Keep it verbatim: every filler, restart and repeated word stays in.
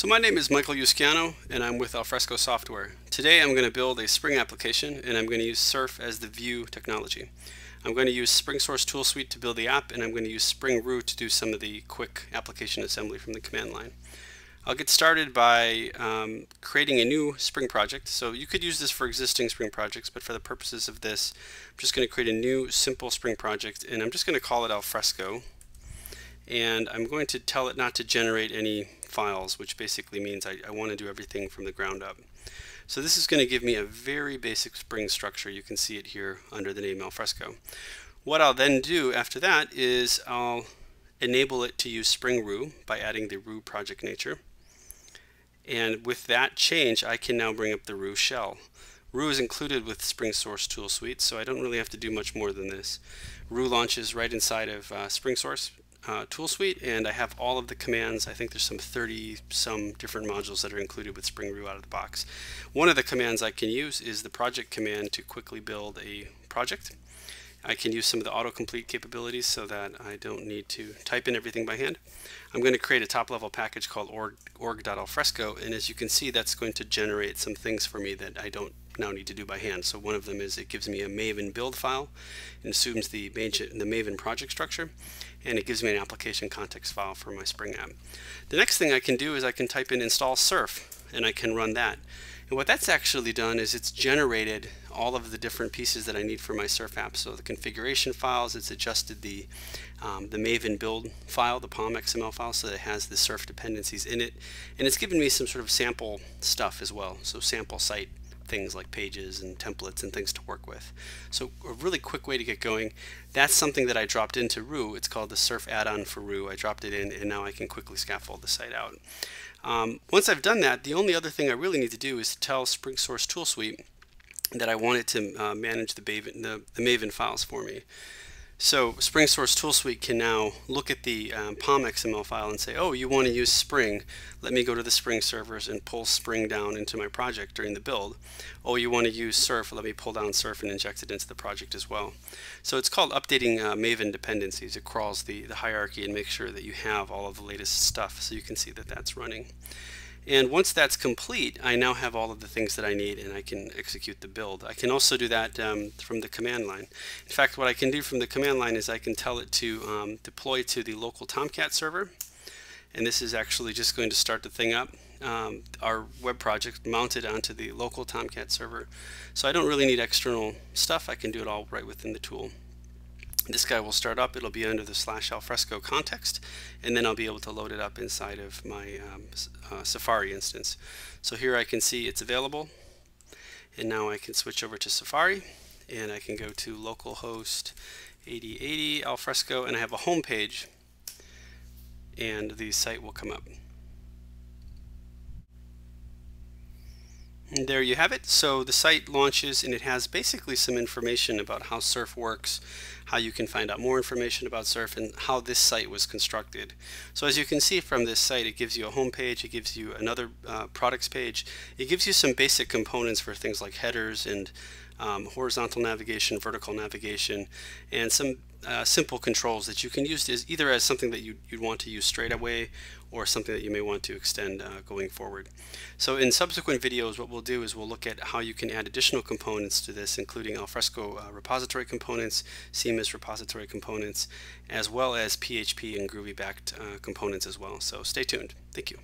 So my name is Michael Usciano and I'm with Alfresco Software. Today I'm going to build a Spring application and I'm going to use Surf as the view technology. I'm going to use SpringSource Tool Suite to build the app, and I'm going to use Spring Roo to do some of the quick application assembly from the command line. I'll get started by um, creating a new Spring project. So you could use this for existing Spring projects, but for the purposes of this, I'm just going to create a new simple Spring project, and I'm just going to call it Alfresco. And I'm going to tell it not to generate any files, which basically means I, I want to do everything from the ground up. So this is going to give me a very basic Spring structure. You can see it here under the name Alfresco. What I'll then do after that is I'll enable it to use Spring Roo by adding the Roo project nature. And with that change, I can now bring up the Roo shell. Roo is included with SpringSource Tool Suite, so I don't really have to do much more than this. Roo launches right inside of uh, SpringSource uh, Tool Suite, and I have all of the commands. I think there's some thirty some different modules that are included with Spring Roo out of the box. One of the commands I can use is the project command to quickly build a project. I can use some of the autocomplete capabilities so that I don't need to type in everything by hand. I'm going to create a top-level package called org, org.alfresco, and as you can see, that's going to generate some things for me that I don't now need to do by hand. So one of them is it gives me a Maven build file and assumes the, the Maven project structure, and it gives me an application context file for my Spring app. The next thing I can do is I can type in install surf, and I can run that. And what that's actually done is it's generated all of the different pieces that I need for my Surf app. So the configuration files, it's adjusted the, um, the Maven build file, the pom X M L file, so that it has the Surf dependencies in it. And it's given me some sort of sample stuff as well. So sample site things like pages and templates and things to work with. So a really quick way to get going. That's something that I dropped into Roo. It's called the Surf add-on for Roo. I dropped it in, and now I can quickly scaffold the site out. Um, once I've done that, the only other thing I really need to do is to tell SpringSource Tool Suite that I want it to uh, manage the Maven, the, the Maven files for me. So SpringSource Tool Suite can now look at the um, pom X M L file and say, oh, you want to use Spring. Let me go to the Spring servers and pull Spring down into my project during the build. Oh, you want to use Surf. Let me pull down Surf and inject it into the project as well. So it's called updating uh, Maven dependencies. It crawls the, the hierarchy and makes sure that you have all of the latest stuff, so you can see that that's running. And once that's complete, I now have all of the things that I need, and I can execute the build. I can also do that um, from the command line. In fact, what I can do from the command line is I can tell it to um, deploy to the local Tomcat server. And this is actually just going to start the thing up. Um, our web project mounted onto the local Tomcat server. So I don't really need external stuff. I can do it all right within the tool. This guy will start up. It'll be under the slash Alfresco context, and then I'll be able to load it up inside of my um, uh, Safari instance. So here I can see it's available, and now I can switch over to Safari, and I can go to localhost eighty eighty Alfresco, and I have a home page, and the site will come up. And there you have it. So the site launches, and it has basically some information about how Surf works, how you can find out more information about Surf, and how this site was constructed. So as you can see from this site, it gives you a home page, it gives you another uh, products page, it gives you some basic components for things like headers and um, horizontal navigation, vertical navigation, and some uh, simple controls that you can use as either as something that you, you'd want to use straight away, or something that you may want to extend uh, going forward. So in subsequent videos, what we'll do is we'll look at how you can add additional components to this, including Alfresco uh, repository components, C M I S repository components, as well as P H P and Groovy-backed uh, components as well. So stay tuned. Thank you.